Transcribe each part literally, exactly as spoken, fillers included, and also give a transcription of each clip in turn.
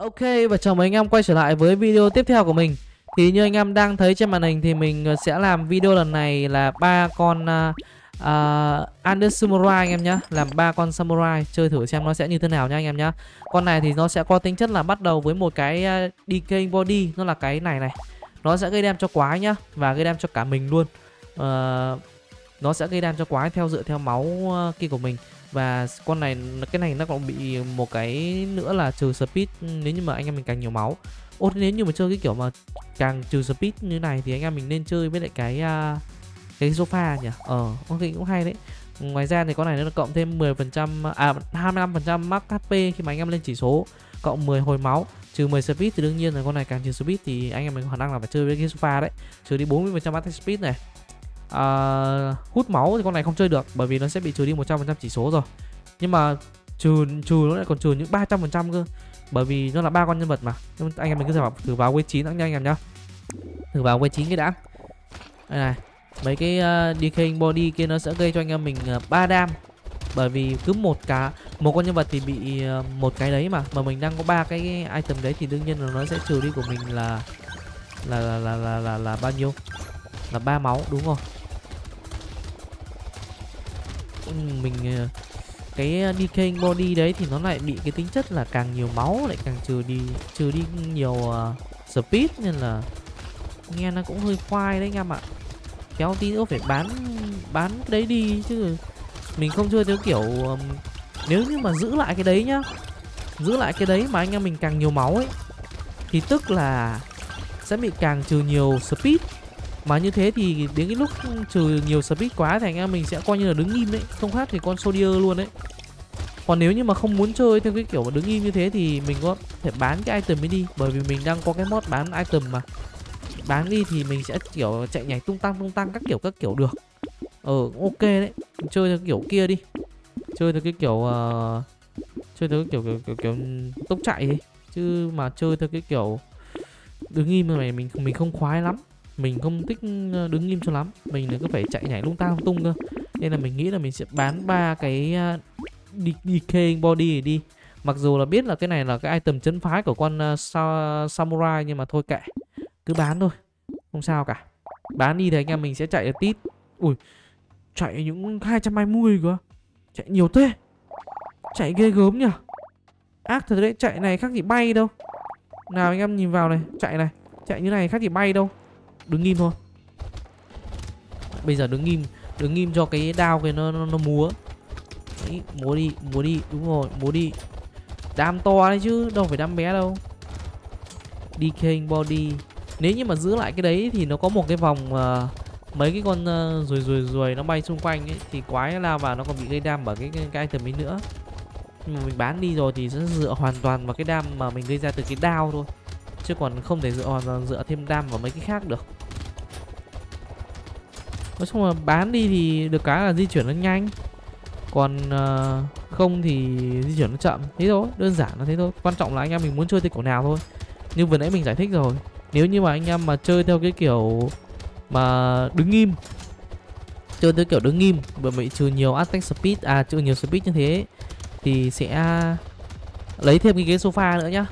Ok, và chào mừng anh em quay trở lại với video tiếp theo của mình. Thì như anh em đang thấy trên màn hình thì mình sẽ làm video lần này là ba con uh, Under Samurai anh em nhé. Làm ba con Samurai chơi thử xem nó sẽ như thế nào nha anh em nhé. Con này thì nó sẽ có tính chất là bắt đầu với một cái Decaying Body, nó là cái này này. Nó sẽ gây đem cho quái nhá, và gây đem cho cả mình luôn. uh, Nó sẽ gây đem cho quái theo dựa theo máu kia của mình. Và con này, cái này nó còn bị một cái nữa là trừ speed nếu như mà anh em mình càng nhiều máu. Ô, nếu như mà chơi cái kiểu mà càng trừ speed như này thì anh em mình nên chơi với lại cái cái sofa nhỉ. Ờ, ok, cũng hay đấy. Ngoài ra thì con này nó cộng thêm mười phần trăm, à hai mươi lăm phần trăm max hát pê khi mà anh em lên chỉ số, cộng mười hồi máu, trừ mười speed. Thì đương nhiên là con này càng trừ speed thì anh em mình có khả năng là phải chơi với cái sofa đấy, trừ đi bốn mươi phần trăm attack speed này. Uh, hút máu thì con này không chơi được, bởi vì nó sẽ bị trừ đi một trăm phần trăm chỉ số rồi. Nhưng mà trừ trừ nó lại còn trừ những ba trăm phần trăm cơ, bởi vì nó là ba con nhân vật mà. Nhưng anh em mình cứ thử vào, thử vào quê chín đã nha anh em nhá. Thử vào quê chín cái đã. Đây này, mấy cái uh, Decaying Body kia nó sẽ gây cho anh em mình uh, ba đam, bởi vì cứ một cá một con nhân vật thì bị uh, một cái đấy mà mà mình đang có ba cái item đấy thì đương nhiên là nó sẽ trừ đi của mình là là là là là là, là bao nhiêu? Là ba máu, đúng rồi. Mình cái Decaying Body đấy thì nó lại bị cái tính chất là càng nhiều máu lại càng trừ đi trừ đi nhiều uh, speed, nên là nghe nó cũng hơi khoai đấy anh em ạ. Kéo tí nữa phải bán bán cái đấy đi chứ. Mình không chơi theo kiểu um, nếu như mà giữ lại cái đấy nhá, giữ lại cái đấy mà anh em mình càng nhiều máu ấy thì tức là sẽ bị càng trừ nhiều speed. Mà như thế thì đến cái lúc trừ nhiều speed quá thì anh em mình sẽ coi như là đứng im đấy, không khác thì con Soldier luôn đấy. Còn nếu như mà không muốn chơi theo cái kiểu mà đứng im như thế thì mình có thể bán cái item mới đi, bởi vì mình đang có cái mod bán item mà. Bán đi thì mình sẽ kiểu chạy nhảy tung tăng tung tăng các kiểu các kiểu được. Ờ, ok đấy, mình chơi theo kiểu kia đi. Chơi theo cái kiểu uh, chơi theo cái kiểu kiểu, kiểu, kiểu tốc chạy đi. Chứ mà chơi theo cái kiểu đứng im như này mình mình không khoái lắm. Mình không thích đứng im cho lắm, mình cứ phải chạy nhảy lung ta lung tung cơ. Nên là mình nghĩ là mình sẽ bán ba cái Decaying Body đi. Mặc dù là biết là cái này là cái item trấn phái của con uh, Samurai, nhưng mà thôi kệ, cứ bán thôi, không sao cả. Bán đi thì anh em mình sẽ chạy được tít. Ui, chạy những hai trăm hai mươi cơ, chạy nhiều thế, chạy ghê gớm nhỉ. Ác thật đấy, chạy này khác gì bay đâu. Nào anh em nhìn vào này, chạy này, chạy như này khác gì bay đâu. Đứng im thôi. Bây giờ đứng im, đứng im cho cái đao cái nó, nó nó múa. Đấy, múa đi, múa đi, đúng rồi, múa đi. Đam to đấy chứ, đâu phải đam bé đâu. Decaying Body. Nếu như mà giữ lại cái đấy thì nó có một cái vòng uh, mấy cái con uh, rồi rồi rồi nó bay xung quanh ấy thì quái lao vào nó còn bị gây đam bởi cái, cái cái item ấy nữa. Nhưng mà mình bán đi rồi thì sẽ dựa hoàn toàn vào cái đam mà mình gây ra từ cái đao thôi. Chứ còn không thể dựa dựa thêm đam vào mấy cái khác được. Nói chung là bán đi thì được cái là di chuyển nó nhanh, còn uh, không thì di chuyển nó chậm. Thế thôi, đơn giản là thế thôi. Quan trọng là anh em mình muốn chơi theo kiểu nào thôi. Như vừa nãy mình giải thích rồi, nếu như mà anh em mà chơi theo cái kiểu mà đứng im, chơi theo kiểu đứng im bởi vì trừ nhiều attack speed, à trừ nhiều speed như thế thì sẽ lấy thêm cái ghế sofa nữa nhá.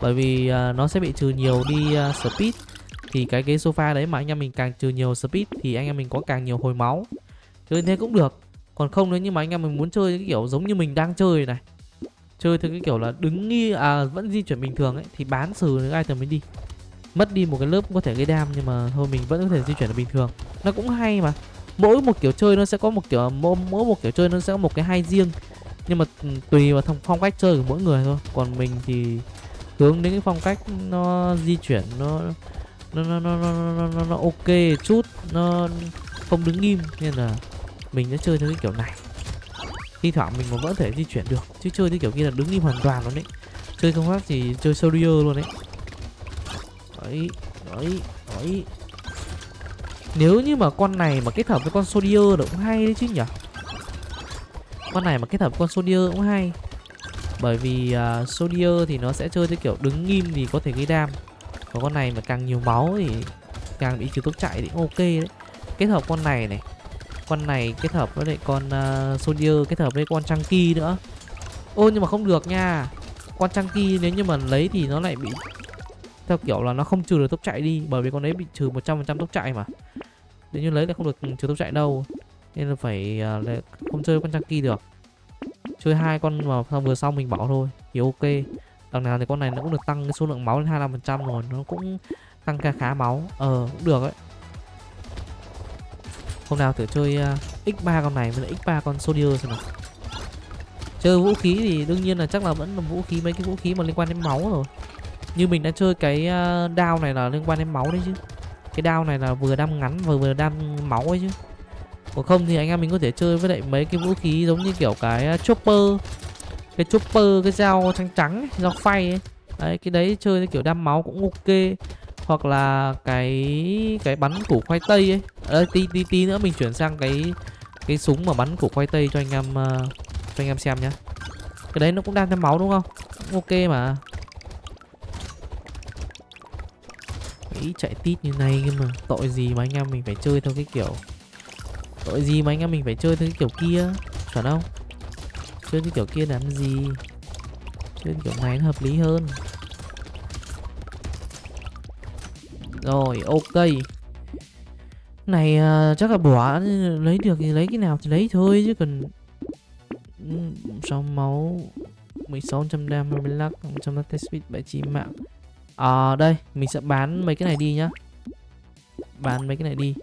Bởi vì uh, nó sẽ bị trừ nhiều đi uh, speed. Thì cái ghế sofa đấy mà anh em mình càng trừ nhiều speed thì anh em mình có càng nhiều hồi máu. Chơi thế cũng được. Còn không nếu như mà anh em mình muốn chơi cái kiểu giống như mình đang chơi này, chơi theo cái kiểu là đứng nghi, à vẫn di chuyển bình thường ấy, thì bán xử những item mới đi. Mất đi một cái lớp cũng có thể gây đam, nhưng mà thôi mình vẫn có thể di chuyển được bình thường. Nó cũng hay mà. Mỗi một kiểu chơi nó sẽ có một kiểu, mỗi một kiểu chơi nó sẽ có một cái hay riêng. Nhưng mà tùy vào phong cách chơi của mỗi người thôi. Còn mình thì hướng đến cái phong cách nó di chuyển nó nó nó nó nó, nó, nó, nó ok chút, nó không đứng im, nên là mình đã chơi theo cái kiểu này. Thi thoảng mình mà vẫn thể di chuyển được, chứ chơi theo kiểu kia là đứng im hoàn toàn luôn đấy. Chơi không khác thì chơi Soldier luôn đấy. Đấy, đấy, đấy. Nếu như mà con này mà kết hợp với con Soldier nó cũng hay đấy chứ nhỉ. Con này mà kết hợp với con Soldier cũng hay. Bởi vì uh, Soldier thì nó sẽ chơi theo kiểu đứng im thì có thể gây đam. Còn con này mà càng nhiều máu thì càng bị trừ tốc chạy thì ok đấy. Kết hợp con này này, con này kết hợp với lại con uh, Soldier, kết hợp với con Chunky nữa. Ô nhưng mà không được nha. Con Chunky nếu như mà lấy thì nó lại bị theo kiểu là nó không trừ được tốc chạy đi, bởi vì con đấy bị trừ một trăm phần trăm tốc chạy mà. Nếu như lấy lại không được trừ tốc chạy đâu, nên là phải uh, không chơi con Chunky được. Chơi hai con mà vừa xong mình bảo thôi thì ok. Đằng nào thì con này nó cũng được tăng cái số lượng máu lên hai mươi lăm phần trăm rồi, nó cũng tăng khá khá máu. Ờ cũng được ấy. Hôm nào thử chơi uh, ích ba con này với lại ích ba con Soldier xem nào. Chơi vũ khí thì đương nhiên là chắc là vẫn là vũ khí, mấy cái vũ khí mà liên quan đến máu rồi. Như mình đã chơi cái dao này là liên quan đến máu đấy chứ. Cái dao này là vừa đam ngắn vừa vừa đam máu ấy chứ. Còn không thì anh em mình có thể chơi với lại mấy cái vũ khí giống như kiểu cái chopper. Cái chopper, cái dao trắng trắng, dao phay ấy. Đấy, cái đấy chơi cái kiểu đam máu cũng ok. Hoặc là cái cái bắn củ khoai tây ấy. Ờ, tí, tí, tí nữa mình chuyển sang cái cái súng mà bắn củ khoai tây cho anh em uh, cho anh em xem nhá. Cái đấy nó cũng đang thêm máu đúng không? Ok mà. Ý chạy tít như này nhưng mà tội gì mà anh em mình phải chơi theo cái kiểu tội gì mà anh em mình phải chơi theo cái kiểu kia, chuẩn không? Chơi cái kiểu kia làm gì? Chơi kiểu này nó hợp lý hơn. Rồi ok. Này uh, chắc là bỏ lấy được thì lấy cái nào thì lấy thôi chứ cần. Sáu máu mười sáu trăm đam, hai mươi lắc, một trăm lắc test speed, bảy mươi chín mạng. À đây, mình sẽ bán mấy cái này đi nhá. Bán mấy cái này đi.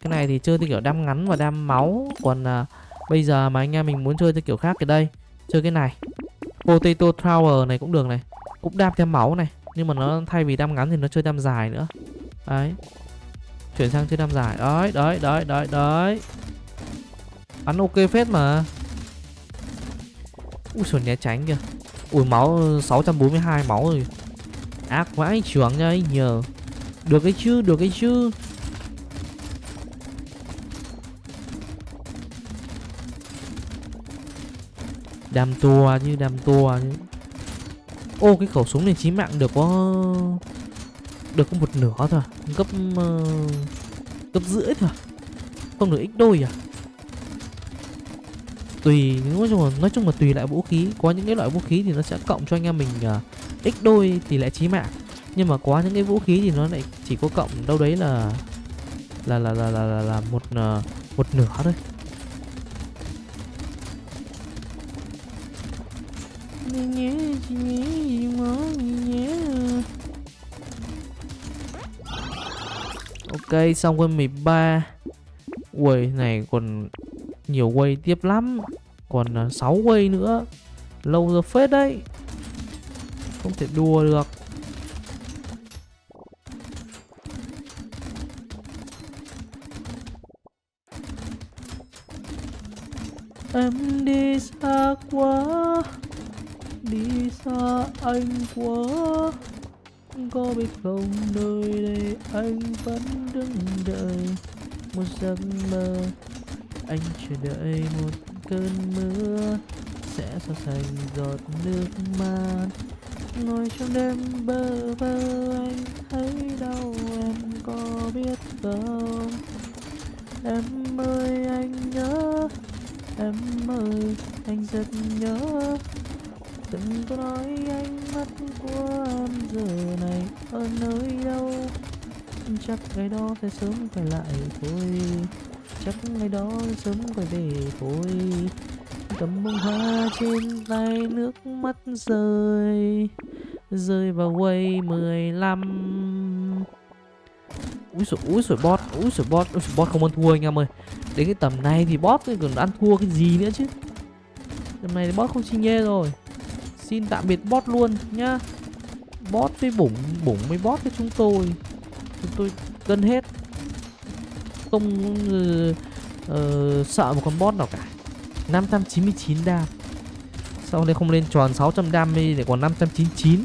Cái này thì chơi theo kiểu đam ngắn và đam máu. Còn à, bây giờ mà anh em mình muốn chơi theo kiểu khác thì đây, chơi cái này Potato Tower này cũng được này. Cũng đam theo máu này, nhưng mà nó thay vì đam ngắn thì nó chơi đam dài nữa. Đấy, chuyển sang chơi đam dài. Đấy, đấy, đấy, đấy, đấy. Bắn ok phết mà. Úi trời, né tránh kìa. Ui máu sáu trăm bốn mươi hai máu rồi. Ác vãi trưởng nha anh nhờ. Được cái chứ, được cái chứ. Đam tua như đam tua như. Ô cái khẩu súng này chí mạng được có được có một nửa thôi, gấp uh, gấp rưỡi thôi. Không được x đôi à? Tùy, nói chung là, nói chung là tùy lại vũ khí. Có những cái loại vũ khí thì nó sẽ cộng cho anh em mình uh, x đôi thì lại chí mạng. Nhưng mà có những cái vũ khí thì nó lại chỉ có cộng đâu đấy là là là là là, là, là một uh, một nửa thôi. Ok, xong quân mười ba. Ui này còn nhiều quay tiếp lắm. Còn uh, sáu quay nữa. Lâu rồi phết đấy. Không thể đùa được. Em đi xa quá, đi xa anh quá. Có biết không, nơi đây anh vẫn đứng đợi một giấc mơ. Anh chờ đợi một cơn mưa sẽ xóa sạch giọt nước mắt. Ngồi trong đêm bơ vơ anh thấy đau, em có biết không? Em ơi anh nhớ, em ơi anh rất nhớ. Từng có nói ánh mắt của em giờ này ở nơi đâu? Chắc ngày đó phải sớm quay lại thôi, chắc ngày đó sớm quay về thôi. Cầm bông hoa trên tay nước mắt rơi, rơi vào quay mười lăm. Úi sủi, úi sủi bot, úi sủi bot, úi sủi bot không ăn thua anh em ơi. Đến cái tầm này thì bot còn ăn thua cái gì nữa chứ. Tầm này thì bot không chi nhê rồi. Xin tạm biệt bot luôn nhá. Bot với bủng, bủng với bot với chúng tôi. Chúng tôi cân hết. Không uh, uh, sợ một con bot nào cả. năm trăm chín mươi chín đam. Sao đây không lên tròn sáu trăm đam để còn năm trăm chín mươi chín.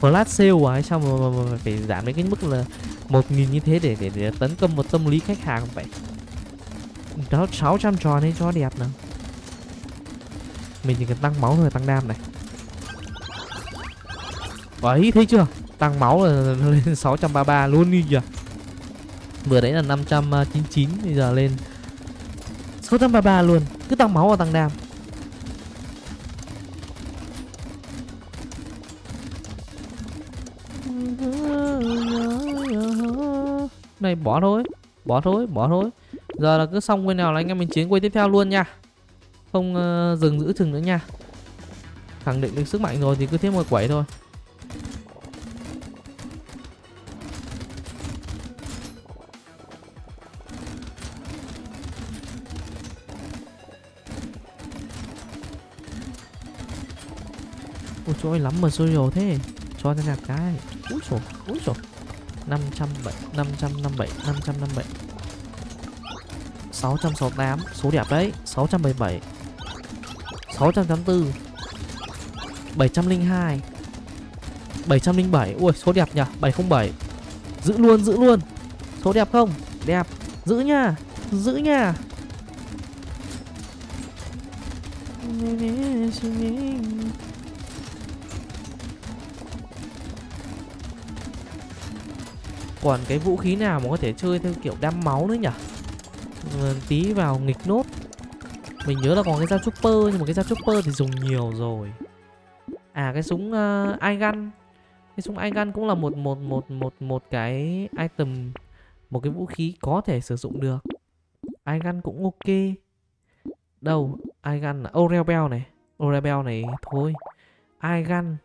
Flash sale à? Sao mà, mà, mà phải giảm đến cái mức là một nghìn như thế để, để để tấn công một tâm lý khách hàng vậy. Đó, sáu trăm tròn hay cho đẹp nào. Mình chỉ cần tăng máu thôi, tăng đam này. Đấy, thấy chưa? Tăng máu là lên sáu trăm ba mươi ba luôn đi kìa. Vừa đấy là năm trăm chín mươi chín, bây giờ lên sáu trăm ba mươi ba luôn. Cứ tăng máu và tăng đam. Này bỏ thôi, bỏ thôi, bỏ thôi. Giờ là cứ xong quay nào là anh em mình chiến quay tiếp theo luôn nha. Không uh, dừng giữ chừng nữa nha. Khẳng định được sức mạnh rồi thì cứ thế mà quẩy thôi. Ôi trời lắm mà xôi dầu thế. Cho ra nhạc cái. Úi trời, úi trời. năm trăm bảy mươi, năm trăm năm mươi bảy, năm trăm năm mươi bảy, sáu trăm sáu mươi tám, số đẹp đấy, sáu trăm bảy mươi bảy, sáu trăm tám mươi tư, bảy trăm linh hai, bảy trăm linh bảy, ui số đẹp nhỉ, bảy không bảy. Giữ luôn, giữ luôn. Số đẹp không? Đẹp. Giữ nha, giữ nha. Còn cái vũ khí nào mà có thể chơi theo kiểu đam máu nữa nhỉ? Tí vào nghịch nốt. Mình nhớ là còn cái dao chopper, nhưng mà cái dao chopper thì dùng nhiều rồi. À cái súng uh, eye gun. Cái súng eye gun cũng là một một một một một cái item, một cái vũ khí có thể sử dụng được. Eye gun cũng ok. Đâu? Eye gun là Oreo Bell này, Oreo Bell này thôi. Eye gun.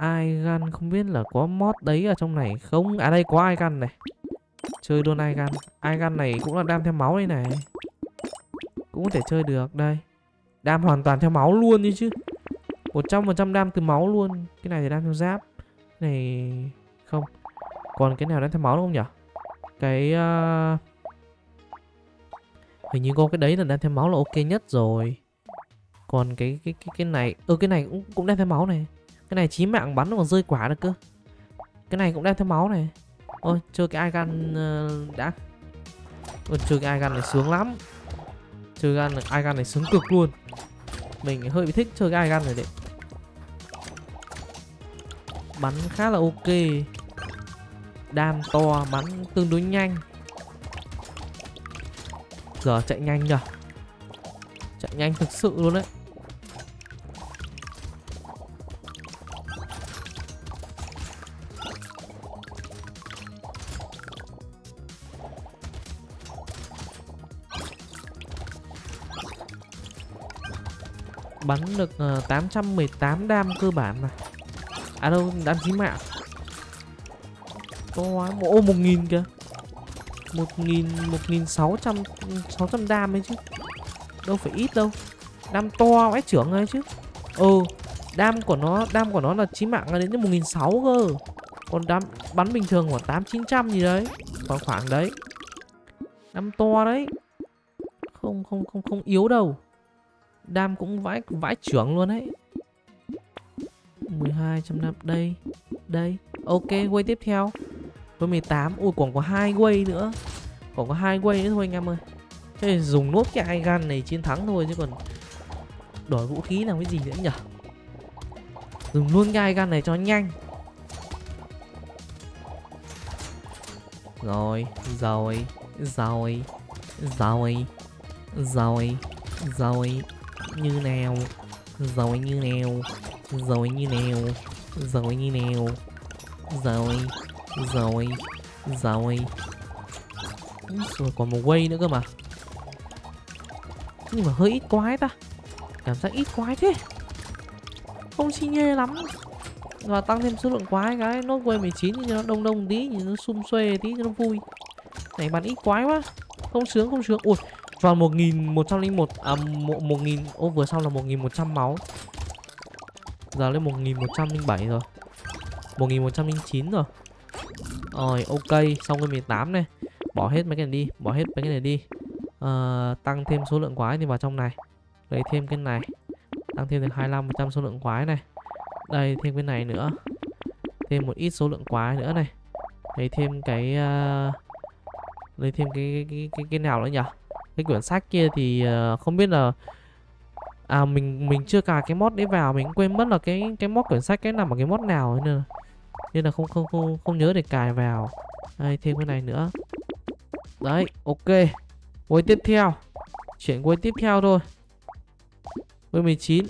Eye gun không biết là có mod đấy ở trong này không? À đây có eye gun này. Chơi luôn eye gun. Eye gun này cũng là đam theo máu đây này. Cũng có thể chơi được đây. Đam hoàn toàn theo máu luôn đi chứ. một trăm phần trăm đam từ máu luôn. Cái này thì đam theo giáp. Cái này không. Còn cái nào đam theo máu đúng không nhỉ? Cái uh... hình như có cái đấy là đam theo máu là ok nhất rồi. Còn cái cái cái, cái này, ơ ừ, cái này cũng cũng đam theo máu này. Cái này chí mạng bắn nó còn rơi quả được cơ. Cái này cũng đang theo máu này. Ôi chơi cái eye gun uh, đã. Ôi chơi cái eye gun này sướng lắm. Chơi cái eye gun này sướng cực luôn. Mình hơi bị thích chơi cái eye gun này đấy. Bắn khá là ok. Đam to, bắn tương đối nhanh. Giờ chạy nhanh nhờ. Chạy nhanh thực sự luôn đấy. Bắn được uh, tám trăm mười tám đam cơ bản mà. À đâu, đam chí mạng. Có hóa ô một nghìn kìa. một nghìn sáu trăm đam ấy chứ. Đâu phải ít đâu. Đam to vãi trưởng ấy chứ. Ừ, đam của nó, đam của nó là chí mạng là đến đến một nghìn sáu trăm cơ. Còn đam bắn bình thường khoảng tám chín trăm gì đấy. Khoảng khoảng đấy. Đam to đấy. Không không không không yếu đâu. Đam cũng vãi vãi trưởng luôn đấy. mười hai trăm năm đây. Đây. Ok, quay tiếp theo. Với mười tám. Ui còn có hai quay nữa. Còn có hai quay nữa thôi anh em ơi. Thế dùng nốt cái eye gun này chiến thắng thôi chứ còn đổi vũ khí làm cái gì nữa nhỉ? Dùng luôn cái eye gun này cho nhanh. Rồi, rồi, rồi, rồi, rồi. Rồi như nào, rồi như nào, rồi như nào, rồi như nào, rồi, rồi, rồi. Rồi còn một quay nữa cơ mà. Nhưng mà hơi ít quái ta. Cảm giác ít quái thế. Không xi nhê lắm. Và tăng thêm số lượng quái cái nó quay mười chín cho nó đông đông tí, nó sum xuê tí cho nó vui. Này bạn ít quái quá. Không sướng, không sướng. Ui vào một nghìn một trăm linh một, à một nghìn, ô vừa sau là một nghìn một trăm máu. Giờ lên một nghìn một trăm linh bảy rồi. một nghìn một trăm linh chín rồi. Rồi ok, xong cái mười tám này. Bỏ hết mấy cái này đi, bỏ hết mấy cái này đi. À, tăng thêm số lượng quái thì vào trong này. Lấy thêm cái này. Tăng thêm được hai mươi lăm phần trăm số lượng quái này. Đây thêm cái này nữa. Thêm một ít số lượng quái nữa này. Lấy thêm cái uh, lấy thêm cái cái cái cái nào nữa nhỉ? Cái quyển sách kia thì uh, không biết là à mình mình chưa cài cái mod đấy vào, mình quên mất là cái cái mod quyển sách cái nằm ở cái mod nào nên là, nên là không không không không nhớ để cài vào. Đây thêm cái này nữa. Đấy, ok. Quay tiếp theo. Chuyển quay tiếp theo thôi. Quay mười chín.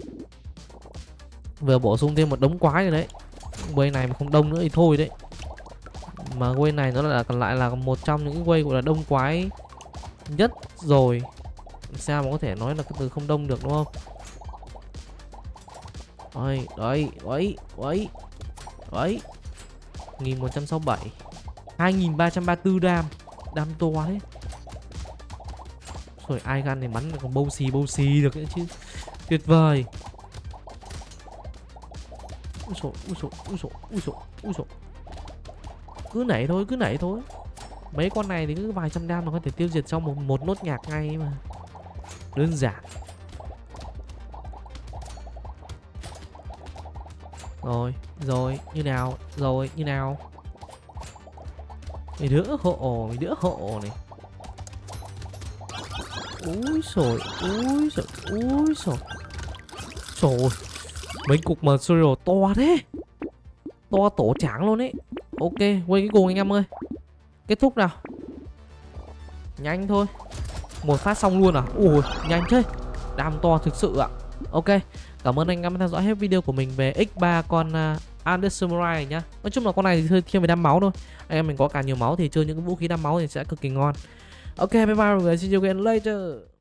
Vừa bổ sung thêm một đống quái rồi đấy. Quay này mà không đông nữa thì thôi đấy. Mà quay này nó là còn lại là một trong những quay gọi là đông quái nhất rồi. Sao mà có thể nói là cái từ không đông được, đúng không? Đấy, đấy, đấy, đấy, đấy. một nghìn một trăm sáu mươi bảy, hai nghìn ba trăm ba mươi tư đam. Đam to quá đấy. Rồi ai gan này bắn còn bâu xì bâu xì được nữa chứ. Tuyệt vời. Úi dồi, úi dồi, úi dồi, úi dồi, úi dồi. Cứ nảy thôi, cứ nảy thôi. Mấy con này thì cứ vài trăm đam nó có thể tiêu diệt trong một, một nốt nhạc ngay mà. Đơn giản. Rồi, rồi, như nào, rồi, như nào. Mày đỡ hộ, mày đỡ hộ này. Úi dồi, úi dồi, úi dồi. Trời, mấy cục mà serial to thế. To tổ tráng luôn ấy. Ok, quay cái cùng anh em ơi. Kết thúc nào. Nhanh thôi. Một phát xong luôn à? Ui, nhanh thế. Đam to thực sự ạ. Ok, cảm ơn anh em đã theo dõi hết video của mình về ích ba con uh, Undead Samurai này nhá. Nói chung là con này thì hơi thiên về đam máu thôi. Anh em mình có càng nhiều máu thì chơi những vũ khí đam máu thì sẽ cực kỳ ngon. Ok, bye bye mọi người. See you again later.